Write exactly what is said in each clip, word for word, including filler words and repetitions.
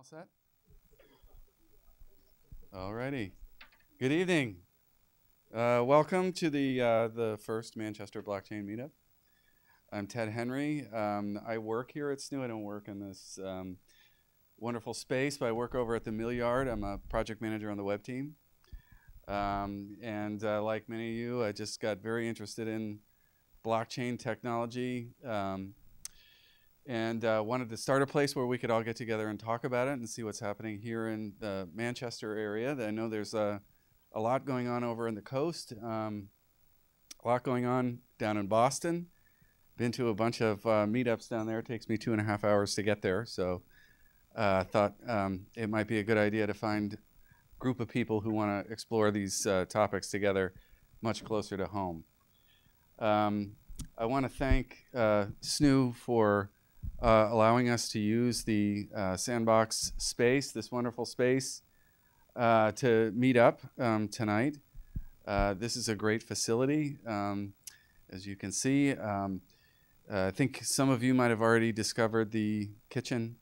All set? All righty. Good evening. Uh, welcome to the, uh, the first Manchester Blockchain Meetup. I'm Ted Henry. Um, I work here at S N U. I don't work in this um, wonderful space, but I work over at the Mill Yard. I'm a project manager on the web team. Um, and uh, like many of you, I just got very interested in blockchain technology um, and uh, wanted to start a place where we could all get together and talk about it and see what's happening here in the Manchester area. I know there's a, a lot going on over in the coast, um, a lot going on down in Boston. Been to a bunch of uh, meetups down there. It takes me two and a half hours to get there, so I uh, thought um, it might be a good idea to find a group of people who want to explore these uh, topics together much closer to home. Um, I want to thank uh, S N U for uh, allowing us to use the uh, sandbox space, this wonderful space, uh, to meet up um, tonight. Uh, this is a great facility, um, as you can see. Um, Uh, I think some of you might have already discovered the kitchen,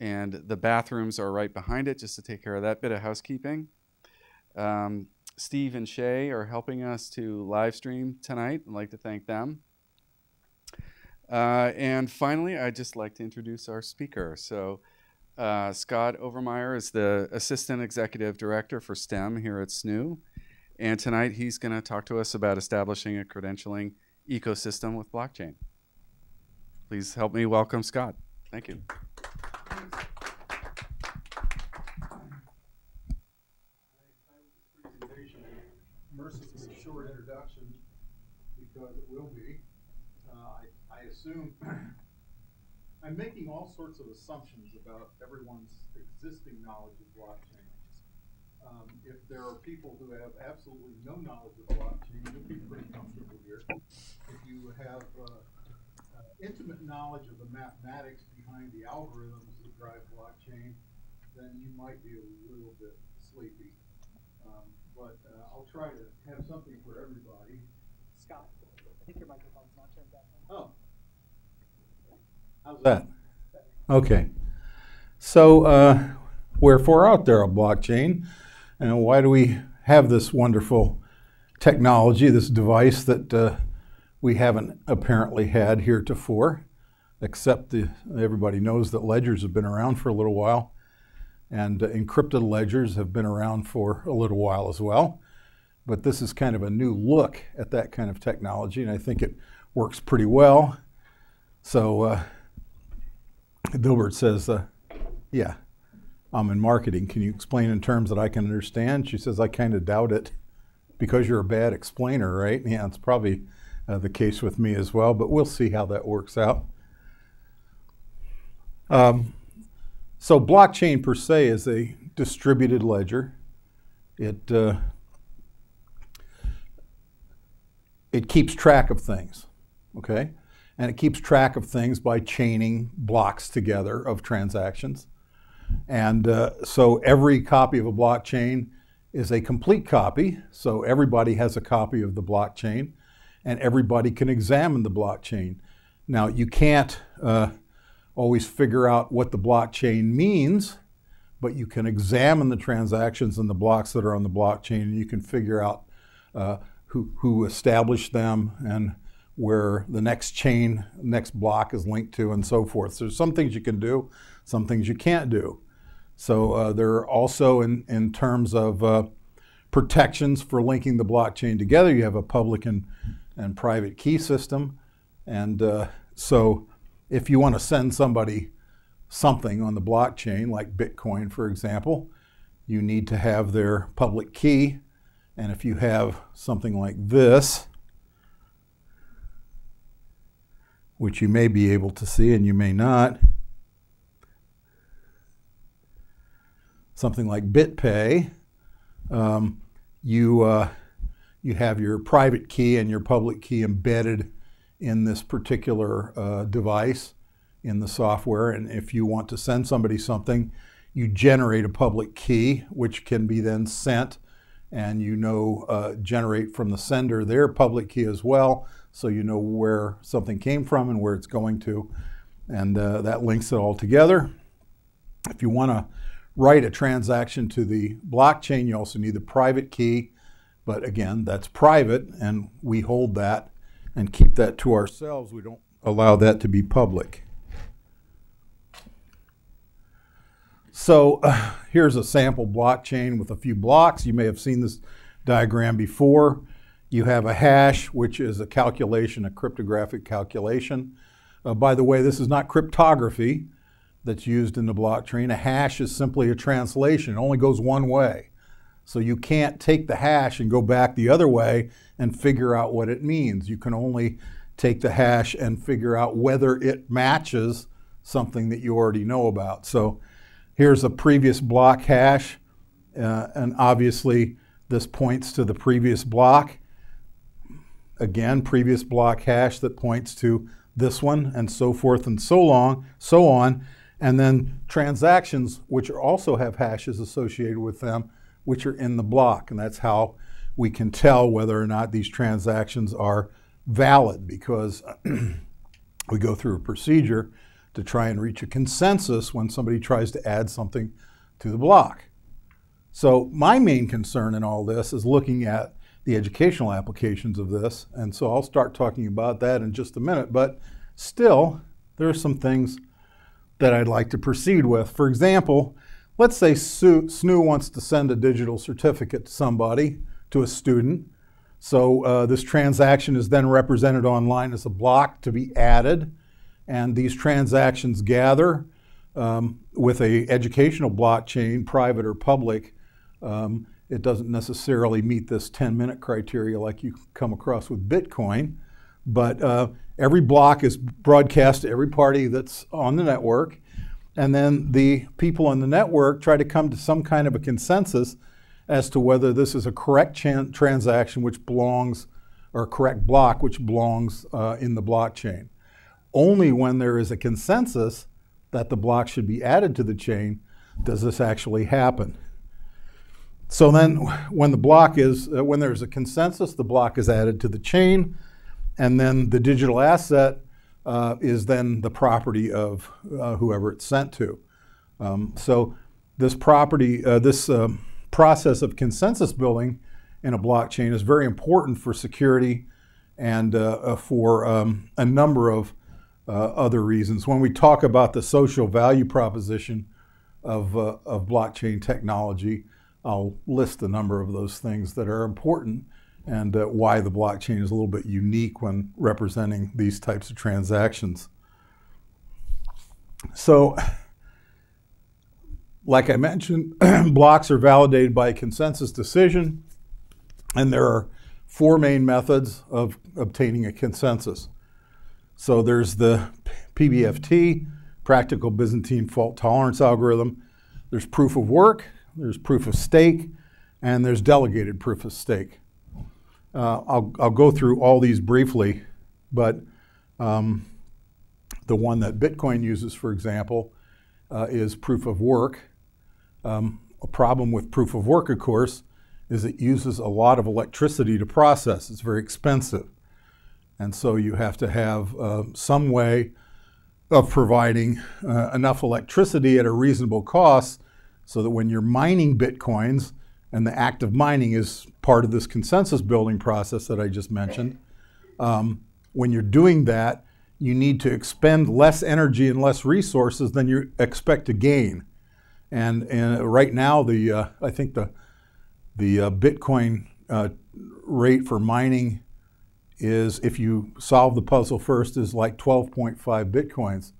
and the bathrooms are right behind it, just to take care of that bit of housekeeping. Um, Steve and Shay are helping us to live stream tonight. I'd like to thank them. Uh, and finally, I'd just like to introduce our speaker. So uh, Scott Overmeyer is the Assistant Executive Director for STEM here at S N U. And tonight he's going to talk to us about establishing a credentialing ecosystem with blockchain. Please help me welcome Scott. Thank you. Mercifully short introduction, because it will be. Uh, I, I assume I'm making all sorts of assumptions about everyone's existing knowledge of blockchain. Um, if there are people who have absolutely no knowledge of blockchain, you'll be pretty comfortable here. If you have uh, Uh, intimate knowledge of the mathematics behind the algorithms that drive blockchain, then you might be a little bit sleepy. Um, but uh, I'll try to have something for everybody. Scott, I think your microphone's not turned back on. Oh. How's that? that? Okay. So uh, wherefore out there a blockchain? And why do we have this wonderful technology, this device that uh, we haven't apparently had heretofore, except the, everybody knows that ledgers have been around for a little while, and uh, encrypted ledgers have been around for a little while as well. But this is kind of a new look at that kind of technology, and I think it works pretty well. So uh, Dilbert says, uh, yeah, I'm in marketing. Can you explain in terms that I can understand? She says, I kind of doubt it because you're a bad explainer, right? Yeah, it's probably Uh, the case with me as well, but we'll see how that works out. Um, so blockchain per se is a distributed ledger. It, uh, it keeps track of things, okay? And it keeps track of things by chaining blocks together of transactions. And uh, so every copy of a blockchain is a complete copy. So everybody has a copy of the blockchain, and everybody can examine the blockchain. Now, you can't uh, always figure out what the blockchain means, but you can examine the transactions and the blocks that are on the blockchain, and you can figure out uh, who, who established them and where the next chain, next block is linked to, and so forth. So there's some things you can do, some things you can't do. So uh, there are also, in, in terms of uh, protections for linking the blockchain together, you have a public and and private key system. And uh, so if you want to send somebody something on the blockchain, like Bitcoin, for example, you need to have their public key. And if you have something like this, which you may be able to see and you may not, something like BitPay, um, you uh, You have your private key and your public key embedded in this particular uh, device, in the software. And if you want to send somebody something, you generate a public key, which can be then sent, and you know, uh, generate from the sender their public key as well, so you know where something came from and where it's going to. And uh, that links it all together. If you want to write a transaction to the blockchain, you also need the private key. But again, that's private, and we hold that and keep that to ourselves. We don't allow that to be public. So uh, here's a sample blockchain with a few blocks. You may have seen this diagram before. You have a hash, which is a calculation, a cryptographic calculation. Uh, by the way, this is not cryptography that's used in the blockchain. A hash is simply a translation. It only goes one way. So you can't take the hash and go back the other way and figure out what it means. You can only take the hash and figure out whether it matches something that you already know about. So here's a previous block hash, uh, and obviously this points to the previous block. Again, previous block hash that points to this one, and so forth and so long, so on. And then transactions, which also have hashes associated with them, which are in the block. And that's how we can tell whether or not these transactions are valid, because we go through a procedure to try and reach a consensus when somebody tries to add something to the block. So my main concern in all this is looking at the educational applications of this. And so I'll start talking about that in just a minute. But still, there are some things that I'd like to proceed with. For example, let's say S N U wants to send a digital certificate to somebody, to a student. So uh, this transaction is then represented online as a block to be added. And these transactions gather um, with an educational blockchain, private or public. Um, It doesn't necessarily meet this ten minute criteria like you come across with Bitcoin, but uh, every block is broadcast to every party that's on the network. And then the people on the network try to come to some kind of a consensus as to whether this is a correct transaction which belongs, or a correct block which belongs uh, in the blockchain. Only when there is a consensus that the block should be added to the chain does this actually happen. So then when the block is, uh, when there's a consensus, the block is added to the chain, and then the digital asset uh, is then the property of uh, whoever it's sent to. Um, so this property, uh, this um, process of consensus building in a blockchain is very important for security and uh, uh, for um, a number of uh, other reasons. When we talk about the social value proposition of, uh, of blockchain technology, I'll list a number of those things that are important and uh, why the blockchain is a little bit unique when representing these types of transactions. So, like I mentioned, blocks are validated by a consensus decision, and there are four main methods of obtaining a consensus. So there's the P B F T, Practical Byzantine Fault Tolerance Algorithm. There's proof of work. There's proof of stake, and there's delegated proof of stake. Uh, I'll, I'll go through all these briefly, but um, the one that Bitcoin uses, for example, uh, is proof of work. Um, a problem with proof of work, of course, is it uses a lot of electricity to process. It's very expensive. And so you have to have uh, some way of providing uh, enough electricity at a reasonable cost so that when you're mining Bitcoins, and the act of mining is part of this consensus building process that I just mentioned, um, when you're doing that, you need to expend less energy and less resources than you expect to gain. And, and right now, the uh, I think the, the uh, Bitcoin uh, rate for mining is, if you solve the puzzle first, is like twelve point five Bitcoins,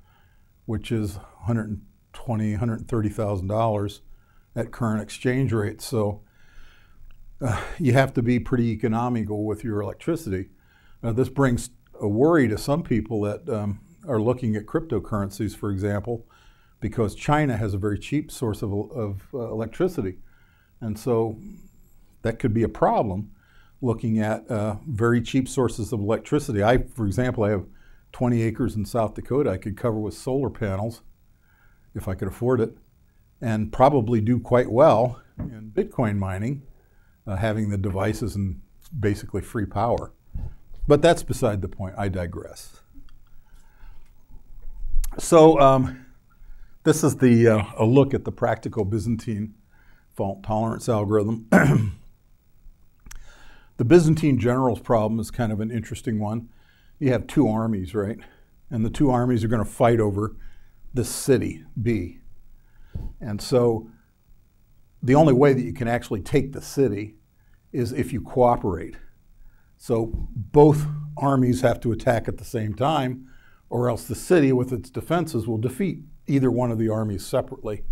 which is one hundred twenty thousand, one hundred thirty thousand dollars at current exchange rates. So uh, you have to be pretty economical with your electricity. Now, this brings a worry to some people that um, are looking at cryptocurrencies, for example, because China has a very cheap source of, of uh, electricity. And so that could be a problem, looking at uh, very cheap sources of electricity. I, for example, I have twenty acres in South Dakota I could cover with solar panels, if I could afford it, and probably do quite well in Bitcoin mining, uh, having the devices and basically free power. But that's beside the point. I digress. So um, This is the, uh, a look at the practical Byzantine fault tolerance algorithm. The Byzantine generals problem is kind of an interesting one. You have two armies, right? And the two armies are going to fight over this city, B. And so the only way that you can actually take the city is if you cooperate. So both armies have to attack at the same time, or else the city with its defenses will defeat either one of the armies separately.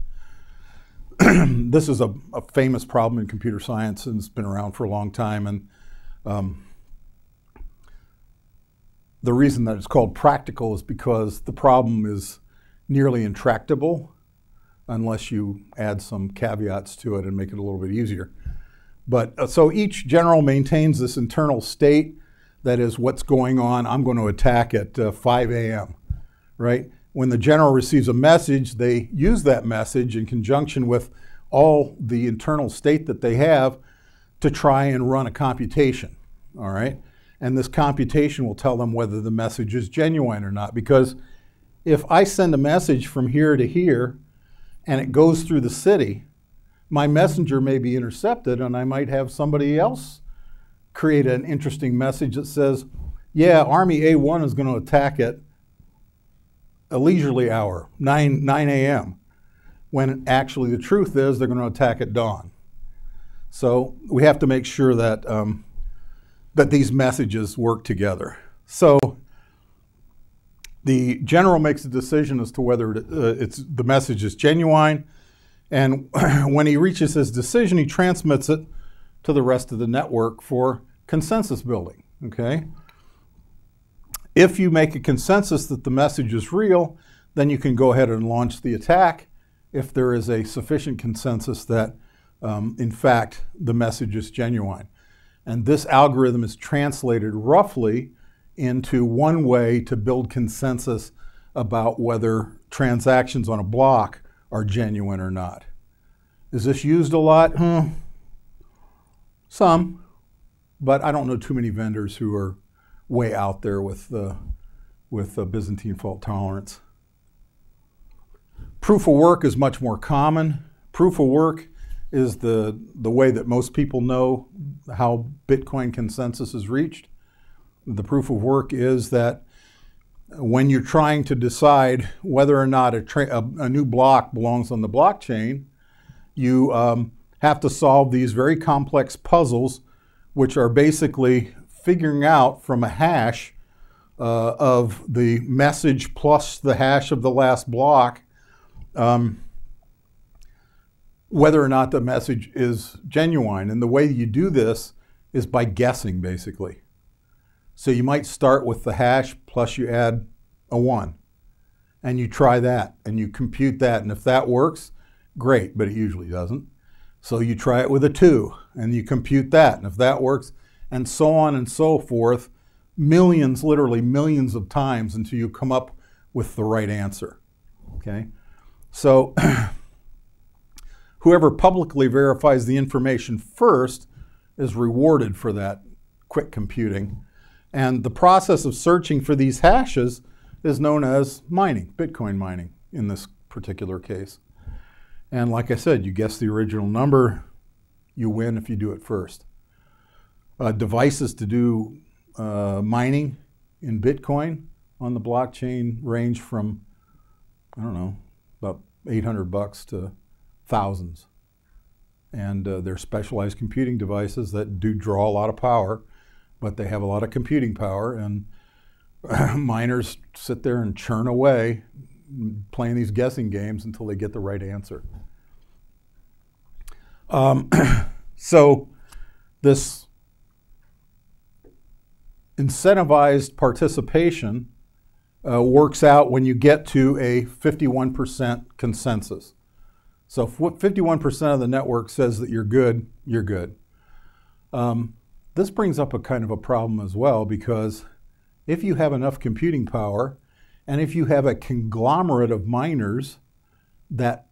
This is a, a famous problem in computer science, and it's been around for a long time. And um, the reason that it's called practical is because the problem is nearly intractable unless you add some caveats to it and make it a little bit easier. But uh, so each general maintains this internal state that is what's going on. I'm going to attack at uh, five A M, right? When the general receives a message, they use that message in conjunction with all the internal state that they have to try and run a computation, all right? And this computation will tell them whether the message is genuine or not, because if I send a message from here to here and it goes through the city, my messenger may be intercepted and I might have somebody else create an interesting message that says, yeah, Army A one is going to attack at a leisurely hour, nine A M, when actually the truth is they're going to attack at dawn. So we have to make sure that, um, that these messages work together. So the general makes a decision as to whether it, uh, it's, the message is genuine, and when he reaches his decision, he transmits it to the rest of the network for consensus building, okay? If you make a consensus that the message is real, then you can go ahead and launch the attack if there is a sufficient consensus that, um, in fact, the message is genuine. And this algorithm is translated roughly into one way to build consensus about whether transactions on a block are genuine or not. Is this used a lot? Hmm. Some, but I don't know too many vendors who are way out there with uh, with uh, Byzantine fault tolerance. Proof of work is much more common. Proof of work is the, the way that most people know how Bitcoin consensus is reached. The proof of work is that when you're trying to decide whether or not a, tra a, a new block belongs on the blockchain, you um, have to solve these very complex puzzles, which are basically figuring out from a hash uh, of the message plus the hash of the last block, um, whether or not the message is genuine. And the way you do this is by guessing, basically. So you might start with the hash plus you add a one, and you try that and you compute that. And if that works, great, but it usually doesn't. So you try it with a two and you compute that, and if that works, and so on and so forth, millions, literally millions of times until you come up with the right answer, okay? So whoever publicly verifies the information first is rewarded for that quick computing. And the process of searching for these hashes is known as mining, Bitcoin mining in this particular case. And like I said, you guess the original number, you win if you do it first. Uh, devices to do uh, mining in Bitcoin on the blockchain range from, I don't know, about eight hundred bucks to thousands. And uh, they're specialized computing devices that do draw a lot of power, but they have a lot of computing power, and uh, miners sit there and churn away playing these guessing games until they get the right answer. Um, so this incentivized participation uh, works out when you get to a fifty-one percent consensus. So if fifty-one percent of the network says that you're good, you're good. Um, this brings up a kind of a problem as well, because if you have enough computing power, and if you have a conglomerate of miners that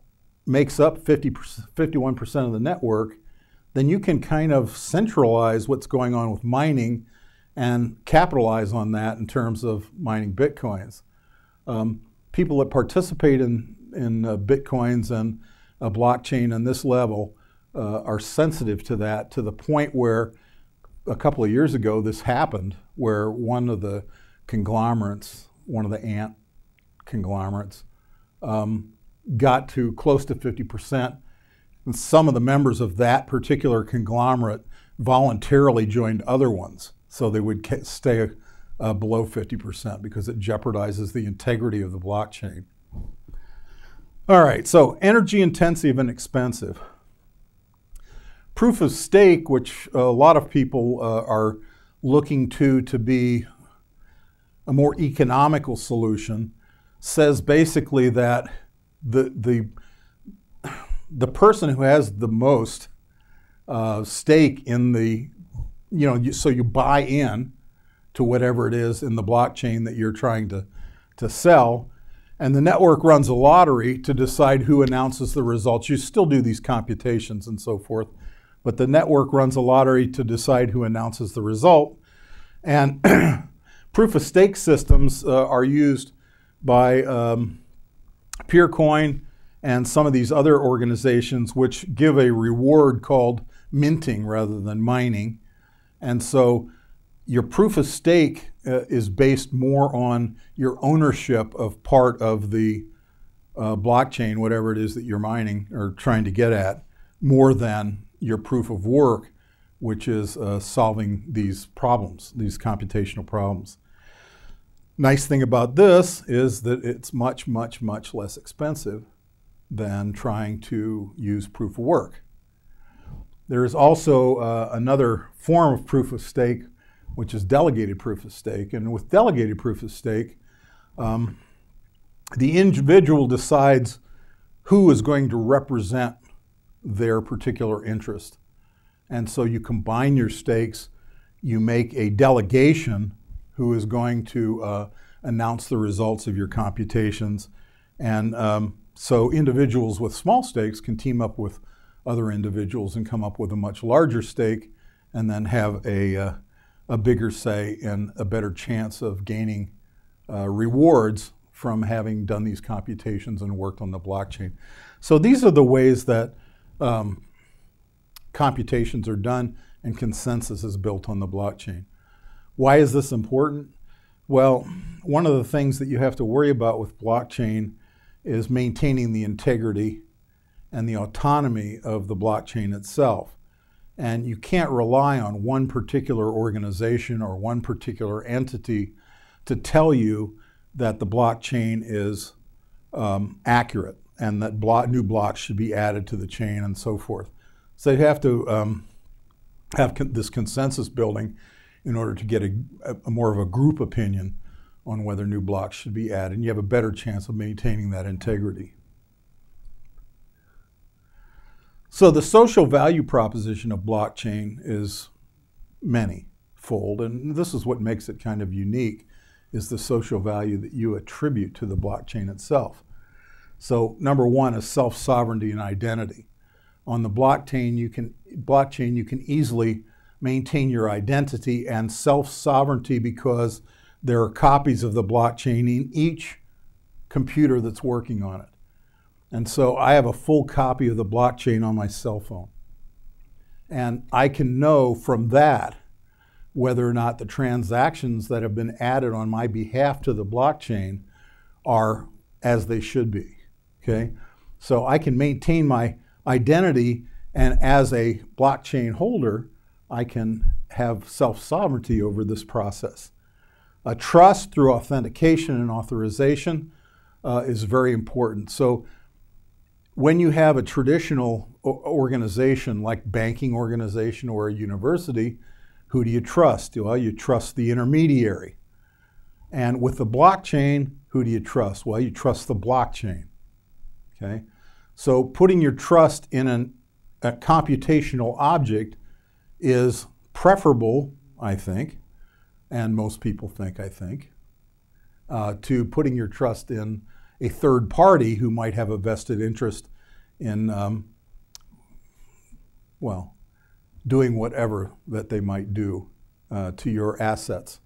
makes up fifty-one percent of the network, then you can kind of centralize what's going on with mining and capitalize on that in terms of mining Bitcoins. Um, people that participate in in uh, Bitcoins and a blockchain on this level uh, are sensitive to that, to the point where a couple of years ago this happened, where one of the conglomerates, one of the ant conglomerates, um, got to close to fifty percent. And some of the members of that particular conglomerate voluntarily joined other ones, so they would stay uh, below fifty percent because it jeopardizes the integrity of the blockchain. All right, so energy intensive and expensive. Proof of stake, which a lot of people uh, are looking to to be a more economical solution, says basically that the, the, the person who has the most uh, stake in the, you know, you, so you buy in to whatever it is in the blockchain that you're trying to, to sell, and the network runs a lottery to decide who announces the results. You still do these computations and so forth, but the network runs a lottery to decide who announces the result. And proof of stake systems uh, are used by um, PeerCoin and some of these other organizations, which give a reward called minting rather than mining. And so your proof of stake uh, is based more on your ownership of part of the uh, blockchain, whatever it is that you're mining or trying to get at, more than your proof of work, which is uh, solving these problems, these computational problems. Nice thing about this is that it's much, much, much less expensive than trying to use proof of work. There is also uh, another form of proof of stake, which is delegated proof of stake. And with delegated proof of stake, um, the individual decides who is going to represent their particular interest. And so you combine your stakes, you make a delegation who is going to uh, announce the results of your computations. And um, so individuals with small stakes can team up with other individuals and come up with a much larger stake, and then have a, uh, a bigger say and a better chance of gaining uh, rewards from having done these computations and worked on the blockchain. So these are the ways that um, computations are done and consensus is built on the blockchain. Why is this important? Well, one of the things that you have to worry about with blockchain is maintaining the integrity and the autonomy of the blockchain itself. And you can't rely on one particular organization or one particular entity to tell you that the blockchain is um, accurate and that block, new blocks should be added to the chain and so forth. So you have to um, have con this consensus building in order to get a, a more of a group opinion on whether new blocks should be added. And you have a better chance of maintaining that integrity. So the social value proposition of blockchain is many-fold, and this is what makes it kind of unique, is the social value that you attribute to the blockchain itself. So number one is self-sovereignty and identity. On the blockchain, you can, blockchain, you can easily maintain your identity and self-sovereignty because there are copies of the blockchain in each computer that's working on it. And so I have a full copy of the blockchain on my cell phone. And I can know from that whether or not the transactions that have been added on my behalf to the blockchain are as they should be, okay? So I can maintain my identity, and as a blockchain holder, I can have self-sovereignty over this process. A trust through authentication and authorization uh, is very important. So when you have a traditional organization like banking organization or a university, who do you trust? Well, you trust the intermediary. And with the blockchain, who do you trust? Well, you trust the blockchain, okay? So putting your trust in an, a computational object is preferable, I think, and most people think, I think, uh, to putting your trust in a third party who might have a vested interest in, um, well, doing whatever that they might do uh, to your assets.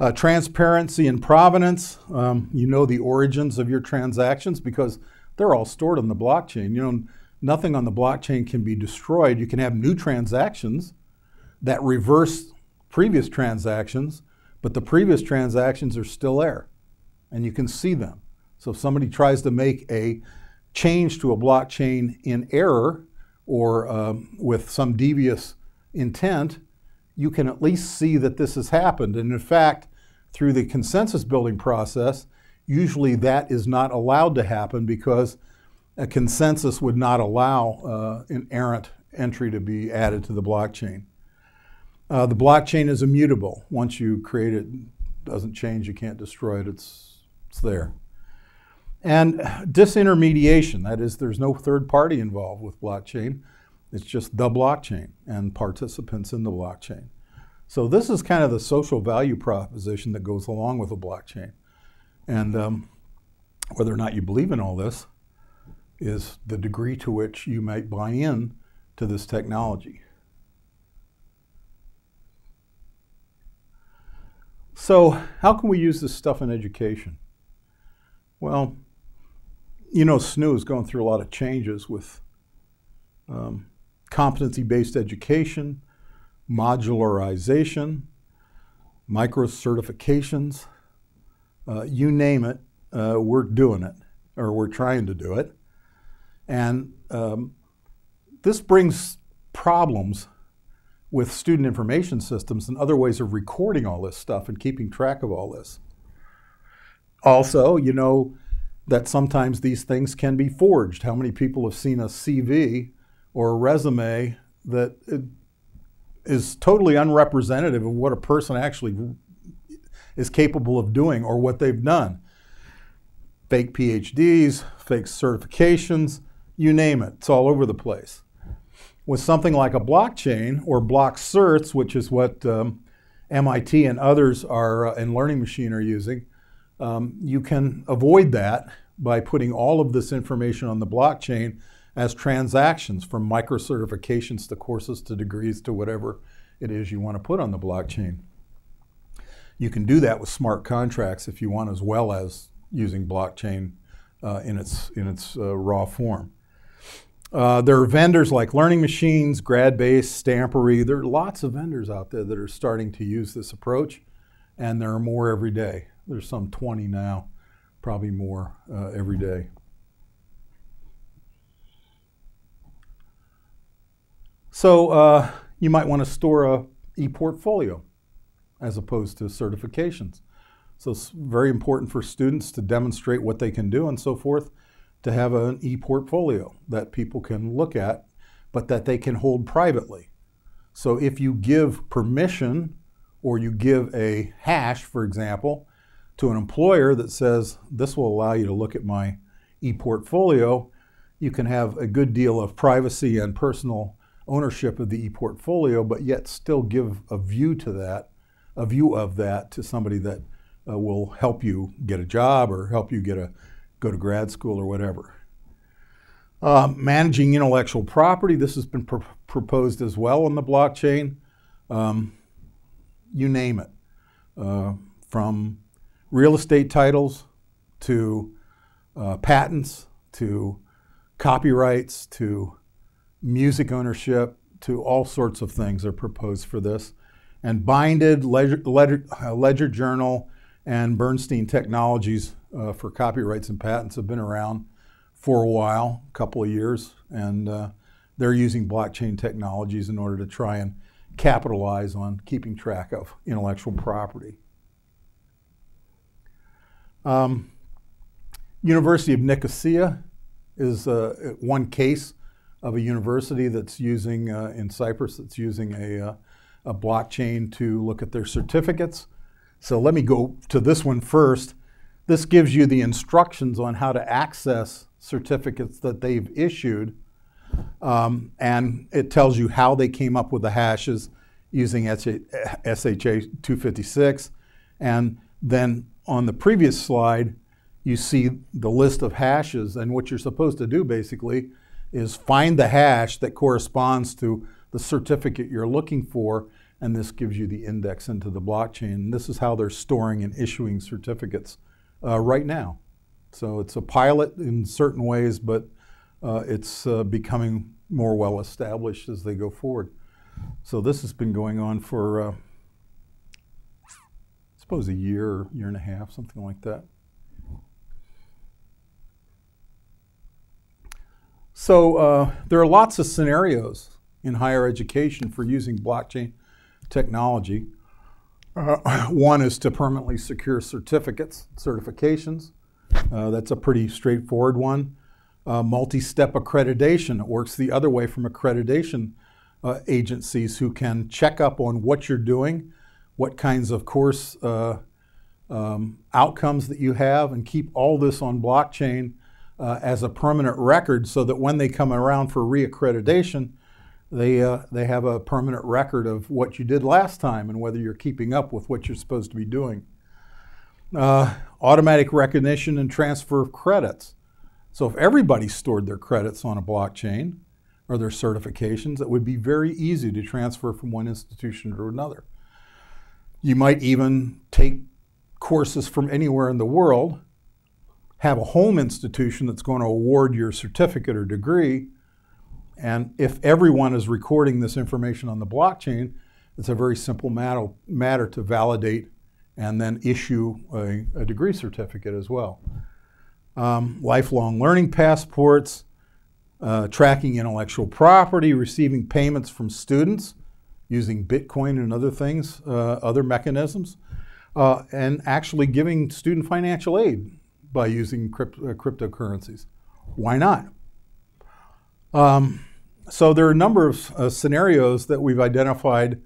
Uh, transparency and provenance. Um, you know the origins of your transactions because they're all stored on the blockchain. You know, nothing on the blockchain can be destroyed. You can have new transactions that reverse previous transactions, but the previous transactions are still there and you can see them. So if somebody tries to make a change to a blockchain in error or um, with some devious intent, you can at least see that this has happened. And in fact, through the consensus building process, usually that is not allowed to happen because a consensus would not allow uh, an errant entry to be added to the blockchain. Uh, the blockchain is immutable. Once you create it, it doesn't change, you can't destroy it, it's, it's there. And disintermediation, that is, there's no third party involved with blockchain. It's just the blockchain and participants in the blockchain. So this is kind of the social value proposition that goes along with a blockchain. And um, whether or not you believe in all this is the degree to which you might buy in to this technology. So how can we use this stuff in education? Well, you know, S N U is going through a lot of changes with um, competency-based education, modularization, micro-certifications, uh, you name it, uh, we're doing it, or we're trying to do it. And um, this brings problems with student information systems and other ways of recording all this stuff and keeping track of all this. Also, you know that sometimes these things can be forged. How many people have seen a C V or a resume that is totally unrepresentative of what a person actually is capable of doing or what they've done? Fake P H Ds, fake certifications, you name it, it's all over the place. With something like a blockchain or block certs, which is what um, M I T and others are, uh, and Learning Machine are using, um, you can avoid that by putting all of this information on the blockchain as transactions, from micro-certifications to courses to degrees to whatever it is you want to put on the blockchain. You can do that with smart contracts if you want, as well as using blockchain uh, in its, in its uh, raw form. Uh, there are vendors like Learning Machines, Gradbase, Stampery. There are lots of vendors out there that are starting to use this approach, and there are more every day. There's some twenty now, probably more uh, every day. So uh, you might want to store a e-portfolio as opposed to certifications. So it's very important for students to demonstrate what they can do and so forth, to have an e-portfolio that people can look at, but that they can hold privately. So if you give permission, or you give a hash, for example, to an employer that says, this will allow you to look at my e-portfolio, you can have a good deal of privacy and personal ownership of the e-portfolio, but yet still give a view to that, a view of that to somebody that uh, will help you get a job or help you get a go to grad school or whatever. Uh, managing intellectual property, this has been pr proposed as well on the blockchain. Um, you name it, uh, from real estate titles to uh, patents to copyrights to music ownership to all sorts of things are proposed for this. And Binded, Ledger, Ledger, Ledger Journal, and Bernstein Technologies uh, for copyrights and patents have been around for a while, a couple of years, and uh, they're using blockchain technologies in order to try and capitalize on keeping track of intellectual property. Um, University of Nicosia is uh, one case of a university that's using, uh, in Cyprus, that's using a, uh, a blockchain to look at their certificates. So let me go to this one first. This gives you the instructions on how to access certificates that they've issued, um, and it tells you how they came up with the hashes using S H A two fifty-six. And then on the previous slide, you see the list of hashes, and what you're supposed to do basically is find the hash that corresponds to the certificate you're looking for, and this gives you the index into the blockchain. And this is how they're storing and issuing certificates uh, right now. So it's a pilot in certain ways, but uh, it's uh, becoming more well established as they go forward. So this has been going on for, uh, I suppose, a year, year and a half, something like that. So uh, there are lots of scenarios in higher education for using blockchain technology. Uh, one is to permanently secure certificates, certifications. Uh, that's a pretty straightforward one. Uh, multi-step accreditation. It works the other way from accreditation uh, agencies who can check up on what you're doing, what kinds of course uh, um, outcomes that you have, and keep all this on blockchain uh, as a permanent record so that when they come around for reaccreditation, they, uh, they have a permanent record of what you did last time and whether you're keeping up with what you're supposed to be doing. Uh, automatic recognition and transfer of credits. So if everybody stored their credits on a blockchain or their certifications, it would be very easy to transfer from one institution to another. You might even take courses from anywhere in the world, have a home institution that's going to award your certificate or degree, and if everyone is recording this information on the blockchain, it's a very simple matter, matter to validate and then issue a, a degree certificate as well. Um, lifelong learning passports, uh, tracking intellectual property, receiving payments from students, using Bitcoin and other things, uh, other mechanisms, uh, and actually giving student financial aid by using crypt- uh, cryptocurrencies. Why not? Um, so there are a number of uh, scenarios that we've identified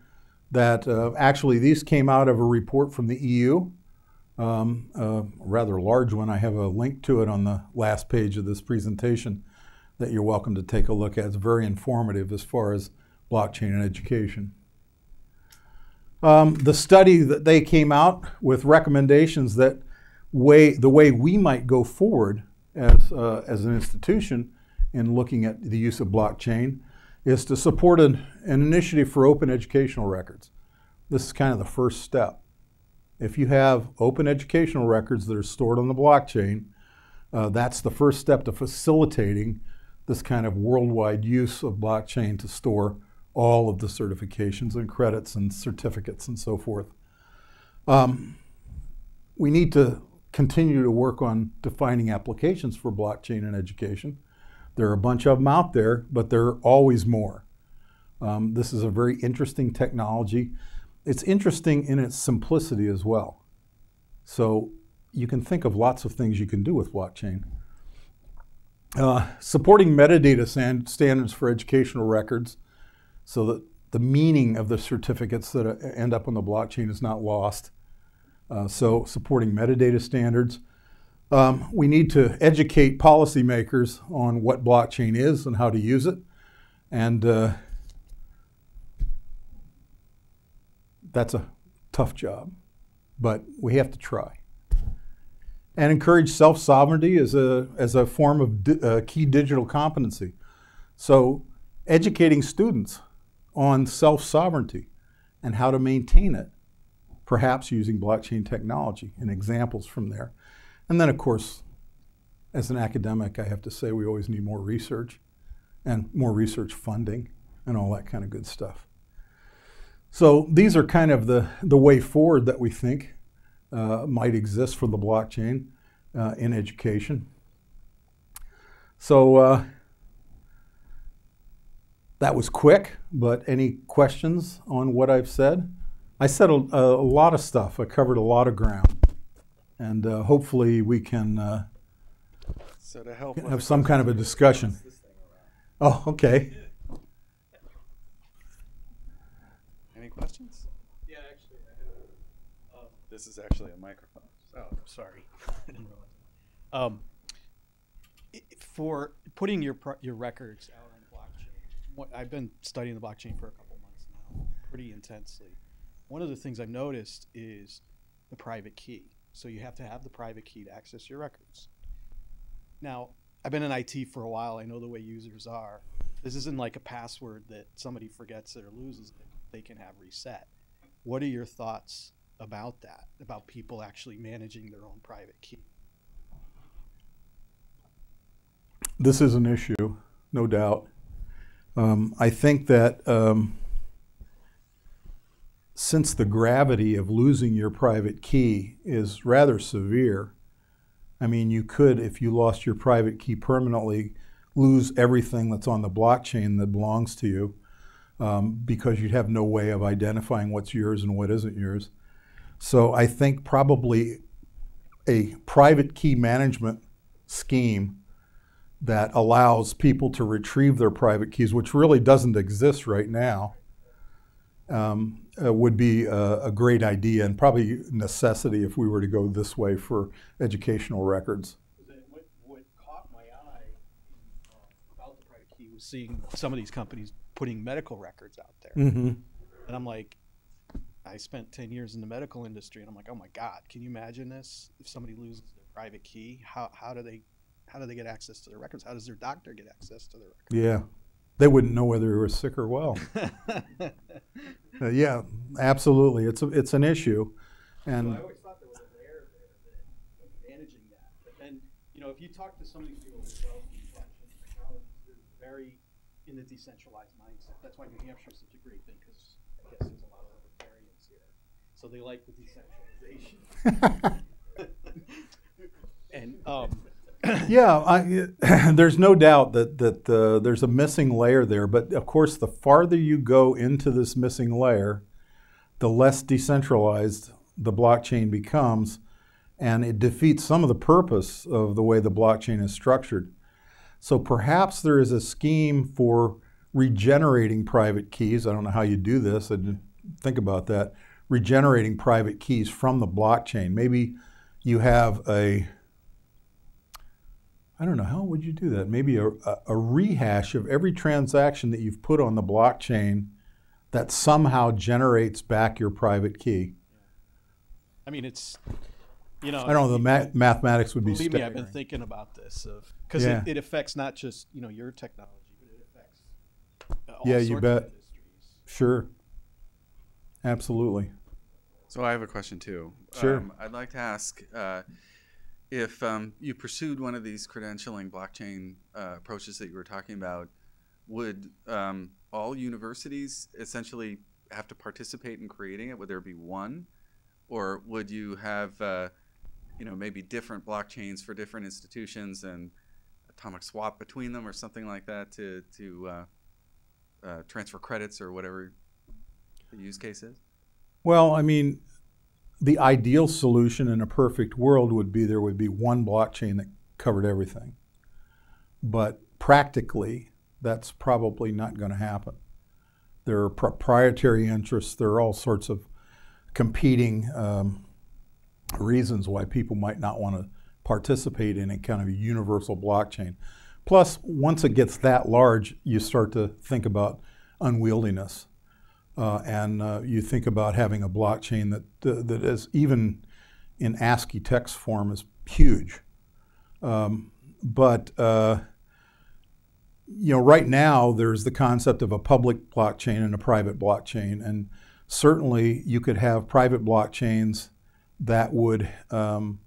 that uh, actually these came out of a report from the E U, um, a rather large one. I have a link to it on the last page of this presentation that you're welcome to take a look at. It's very informative as far as blockchain and education. Um, the study that they came out with recommendations that way, the way we might go forward as, uh, as an institution in looking at the use of blockchain is to support an, an initiative for open educational records. This is kind of the first step. If you have open educational records that are stored on the blockchain, uh, that's the first step to facilitating this kind of worldwide use of blockchain to store all of the certifications and credits and certificates and so forth. Um, we need to continue to work on defining applications for blockchain in education. There are a bunch of them out there, but there are always more. Um, this is a very interesting technology. It's interesting in its simplicity as well. So you can think of lots of things you can do with blockchain. Uh, supporting metadata stand standards for educational records so that the meaning of the certificates that end up on the blockchain is not lost. Uh, so supporting metadata standards. Um, we need to educate policymakers on what blockchain is and how to use it, and uh, that's a tough job, but we have to try. And encourage self-sovereignty as a, as a form of di uh, key digital competency. So educating students on self-sovereignty and how to maintain it, perhaps using blockchain technology and examples from there. And then, of course, as an academic, I have to say we always need more research and more research funding and all that kind of good stuff. So these are kind of the, the way forward that we think uh, might exist for the blockchain uh, in education. So uh, that was quick, but any questions on what I've said? I said a, a lot of stuff. I covered a lot of ground. And uh, hopefully we can uh, so to help have some kind of a discussion. Oh, okay. Any questions? Yeah, actually, uh, this is actually a microphone. Oh, sorry. um, for putting your pro your records out on the blockchain, what, I've been studying the blockchain for a couple months now, pretty intensely. One of the things I've noticed is the private key. So you have to have the private key to access your records. Now, I've been in I T for a while. I know the way users are. This isn't like a password that somebody forgets it or loses it. they can have reset. What are your thoughts about that, about people actually managing their own private key? This is an issue, no doubt. Um, I think that um, since the gravity of losing your private key is rather severe, I mean, you could, if you lost your private key permanently, lose everything that's on the blockchain that belongs to you, um, because you'd have no way of identifying what's yours and what isn't yours. So I think probably a private key management scheme that allows people to retrieve their private keys, which really doesn't exist right now, um, uh, would be a, a great idea and probably necessity if we were to go this way for educational records. What, what caught my eye uh, about the private key was seeing some of these companies putting medical records out there. Mm-hmm. And I'm like, I spent ten years in the medical industry, and I'm like, oh my God, can you imagine this? If somebody loses their private key, how, how do they How do they get access to their records? How does their doctor get access to their records? Yeah, they wouldn't know whether they were sick or well. uh, yeah, absolutely. It's a, it's an issue, and so I always thought there was a layer there that managing that. But then, you know, if you talk to some of these people who develop these blockchain technologies, they're very in the decentralized mindset. That's why New Hampshire is such a great thing, because I guess there's a lot of libertarians here, so they like the decentralization. and um. yeah, I, there's no doubt that, that uh, there's a missing layer there. But of course, the farther you go into this missing layer, the less decentralized the blockchain becomes. And it defeats some of the purpose of the way the blockchain is structured. So perhaps there is a scheme for regenerating private keys. I don't know how you do this. I didn't think about that. Regenerating private keys from the blockchain. Maybe you have a... I don't know, how would you do that? Maybe a, a rehash of every transaction that you've put on the blockchain that somehow generates back your private key. I mean, it's, you know. I don't know, the ma mathematics would be staggering. Believe me, I've been thinking about this, because yeah. it, it affects not just, you know, your technology, but it affects all yeah, sorts you bet. of industries. Sure, absolutely. So I have a question too. Sure. Um, I'd like to ask, uh, if um, you pursued one of these credentialing blockchain uh, approaches that you were talking about, would um, all universities essentially have to participate in creating it? Would there be one? Or would you have uh, you know, maybe different blockchains for different institutions and atomic swap between them or something like that to, to uh, uh, transfer credits or whatever the use case is? Well, I mean, the ideal solution in a perfect world would be there would be one blockchain that covered everything. But practically, that's probably not going to happen. There are proprietary interests. There are all sorts of competing um, reasons why people might not want to participate in a kind of a universal blockchain. Plus, once it gets that large, you start to think about unwieldiness. Uh, and uh, you think about having a blockchain that, uh, that is, even in ASCII text form, is huge. Um, but uh, you know, right now, there's the concept of a public blockchain and a private blockchain. And certainly, you could have private blockchains that would um,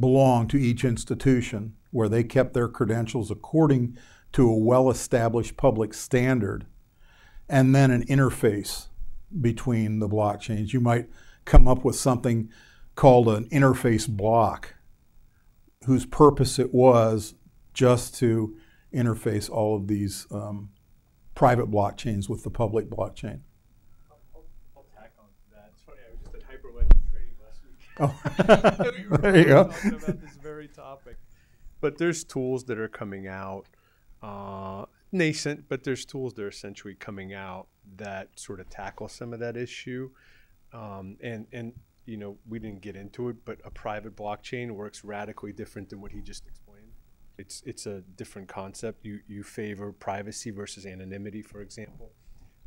belong to each institution, where they kept their credentials according to a well-established public standard, and then an interface between the blockchains. You might come up with something called an interface block, whose purpose it was just to interface all of these um, private blockchains with the public blockchain. I'll, I'll, I'll tack on to that. It's funny, I was just at Hyperledger trading last week. Oh. There you go. Talking about this very topic. But there's tools that are coming out, uh, nascent, but there's tools that are essentially coming out that sort of tackle some of that issue. Um, and, and, you know, we didn't get into it, but a private blockchain works radically different than what he just explained. It's, it's a different concept. You, you favor privacy versus anonymity, for example.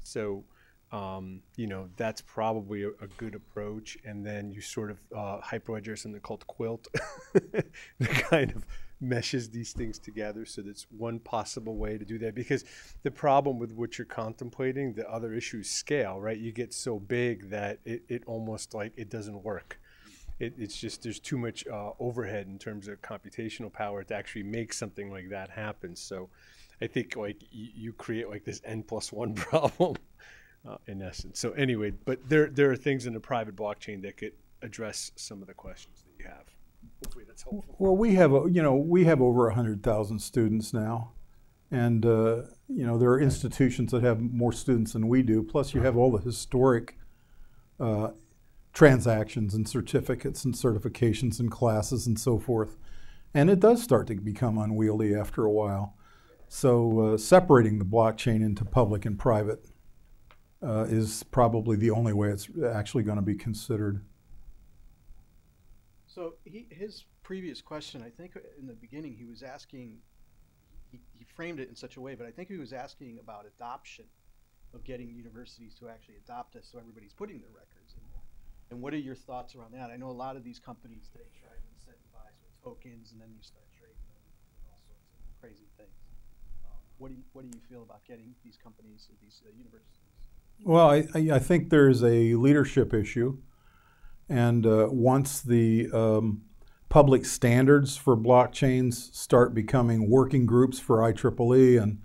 So, um, you know, that's probably a, a good approach. And then you sort of, uh, Hyperledger, something called Quilt, the kind of meshes these things together. So that's one possible way to do that, because the problem with what you're contemplating, the other issues scale, right? You get so big that it, it almost like it doesn't work. It, it's just there's too much uh, overhead in terms of computational power to actually make something like that happen. So I think like you create like this n plus one problem uh, in essence. So anyway, but there, there are things in the private blockchain that could address some of the questions that you have. Hopefully that's helpful. Well, we have, a, you know, we have over one hundred thousand students now. And, uh, you know, there are institutions that have more students than we do. Plus you have all the historic uh, transactions and certificates and certifications and classes and so forth. And it does start to become unwieldy after a while. So uh, separating the blockchain into public and private uh, is probably the only way it's actually going to be considered. So he, his previous question, I think in the beginning he was asking, he, he framed it in such a way, but I think he was asking about adoption, of getting universities to actually adopt this so everybody's putting their records in there. And what are your thoughts around that? I know a lot of these companies, they try to incentivize with tokens and then you start trading them and all sorts of crazy things. What do you, what do you feel about getting these companies, these uh, universities? Well, I, I think there's a leadership issue. And uh, once the um, public standards for blockchains start becoming working groups for I triple E and,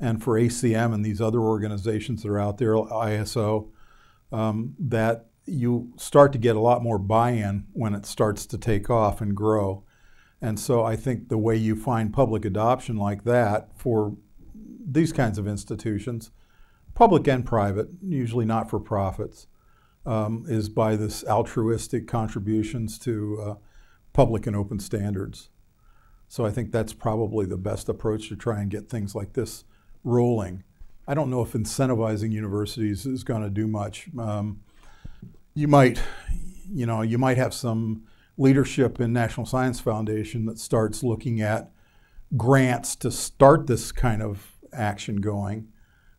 and for A C M and these other organizations that are out there, I S O, um, that you start to get a lot more buy-in when it starts to take off and grow. And so I think the way you find public adoption like that for these kinds of institutions, public and private, usually not for profits, um, is by this altruistic contributions to uh, public and open standards. So I think that's probably the best approach to try and get things like this rolling. I don't know if incentivizing universities is going to do much. Um, you might, you know, you might have some leadership in National Science Foundation that starts looking at grants to start this kind of action going,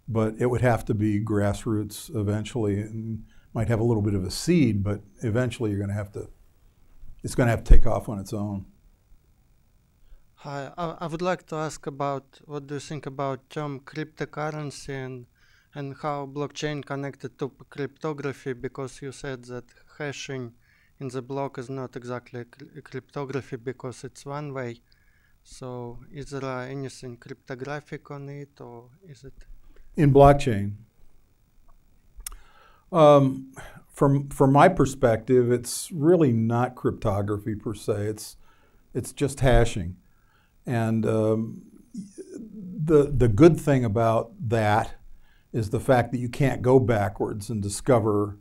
but it would have to be grassroots eventually and might have a little bit of a seed, but eventually you're going to have to, it's going to have to take off on its own. Hi, I, I would like to ask about what do you think about term cryptocurrency and, and how blockchain connected to cryptography, because you said that hashing in the block is not exactly cr cryptography because it's one way. So is there uh, anything cryptographic on it, or is it? In blockchain? Um, from, from my perspective, it's really not cryptography per se. It's, it's just hashing. And um, the, the good thing about that is the fact that you can't go backwards and discover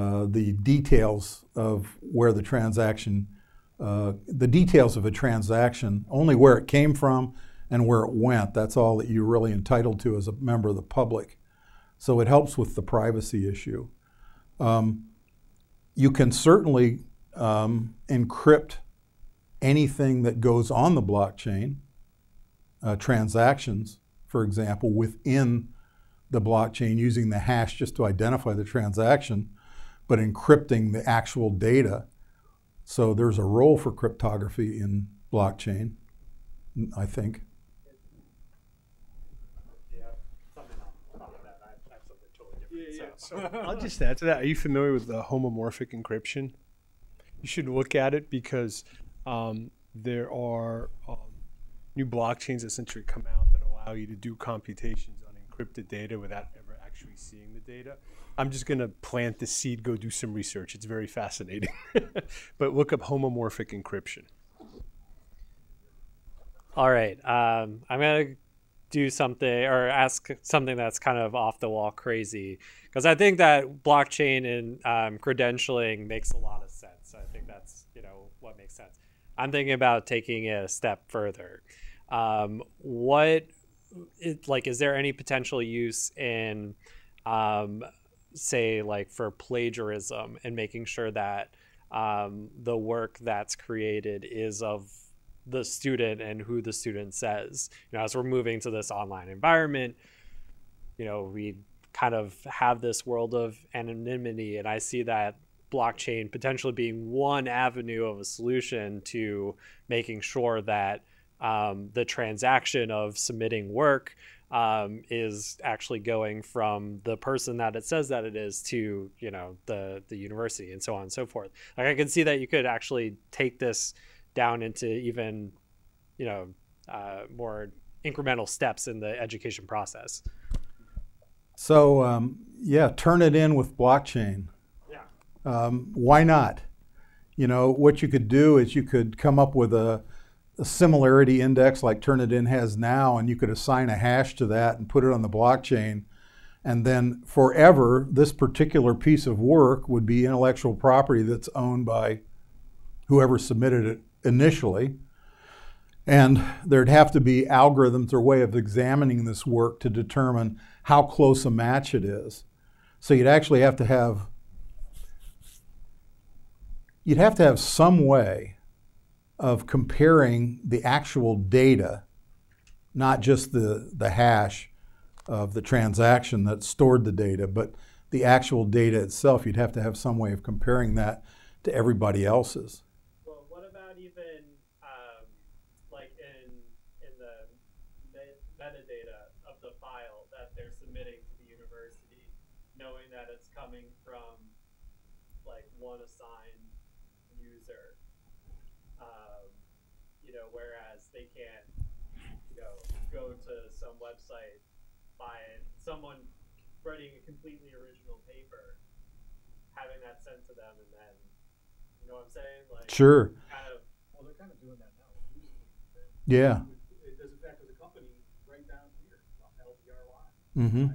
Uh, the details of where the transaction, uh, the details of a transaction, only where it came from and where it went. That's all that you're really entitled to as a member of the public. So it helps with the privacy issue. Um, you can certainly um, encrypt anything that goes on the blockchain, uh, transactions, for example, within the blockchain using the hash just to identify the transaction, but encrypting the actual data. So there's a role for cryptography in blockchain, I think. Yeah, something on top of that. I have something totally different. So. Yeah, yeah. So I'll just add to that. Are you familiar with the homomorphic encryption? You should look at it because um, there are um, new blockchains essentially come out that allow you to do computations on encrypted data without ever actually seeing the data. I'm just going to plant the seed, go do some research. It's very fascinating. But look up homomorphic encryption. All right. Um, I'm going to do something or ask something that's kind of off the wall crazy, because I think that blockchain and um, credentialing makes a lot of sense. I think that's, you know, what makes sense. I'm thinking about taking it a step further. Um, what, it, like, is there any potential use in... Um, say like for plagiarism and making sure that um, the work that's created is of the student and who the student says. You know, as we're moving to this online environment, you know, we kind of have this world of anonymity, and I see that blockchain potentially being one avenue of a solution to making sure that um, the transaction of submitting work um, is actually going from the person that it says that it is to, you know, the, the university and so on and so forth. Like, I can see that you could actually take this down into even, you know, uh, more incremental steps in the education process. So um, yeah, turn it in with blockchain. Yeah. Um, why not? You know, what you could do is you could come up with a, a similarity index like Turnitin has now, and you could assign a hash to that and put it on the blockchain. And then forever, this particular piece of work would be intellectual property that's owned by whoever submitted it initially. And there'd have to be algorithms or way of examining this work to determine how close a match it is. So you'd actually have to have, you'd have to have some way of comparing the actual data, not just the, the hash of the transaction that stored the data, but the actual data itself. You'd have to have some way of comparing that to everybody else's. Well, what about even um, like in, in the metadata of the file that they're submitting to the university, knowing that it's coming from like one assigned user, um, you know, whereas they can't, you know, go to some website, buy it, someone writing a completely original paper, having that sent to them, and then, you know what I'm saying? Like, sure. Kind of, well, they're kind of doing that now. Yeah. It does affect the company right down here, L B R Y. Mm-hmm.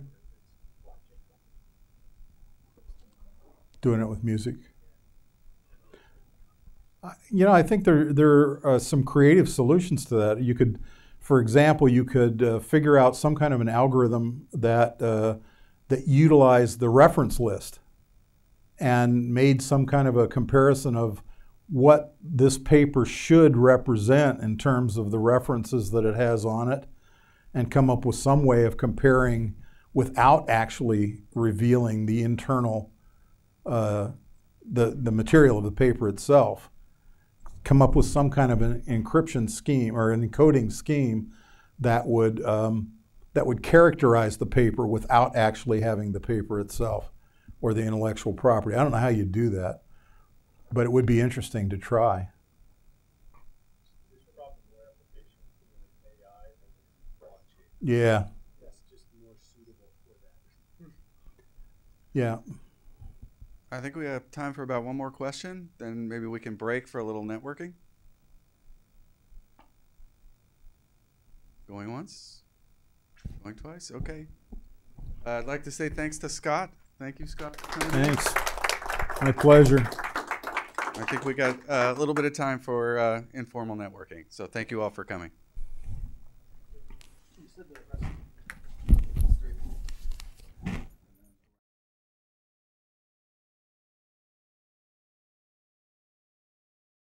Doing it with music. You know, I think there, there are some creative solutions to that. You could, for example, you could uh, figure out some kind of an algorithm that, uh, that utilized the reference list and made some kind of a comparison of what this paper should represent in terms of the references that it has on it, and come up with some way of comparing without actually revealing the internal, uh, the, the material of the paper itself. Come up with some kind of an encryption scheme or an encoding scheme that would, um, that would characterize the paper without actually having the paper itself or the intellectual property. I don't know how you do that, but it would be interesting to try. Yeah. That's just more suitable for that. Yeah. I think we have time for about one more question, then maybe we can break for a little networking. Going once, going twice, okay. Uh, I'd like to say thanks to Scott. Thank you, Scott, for coming. Thanks. My pleasure. I think we got a little bit of time for uh, informal networking, so thank you all for coming.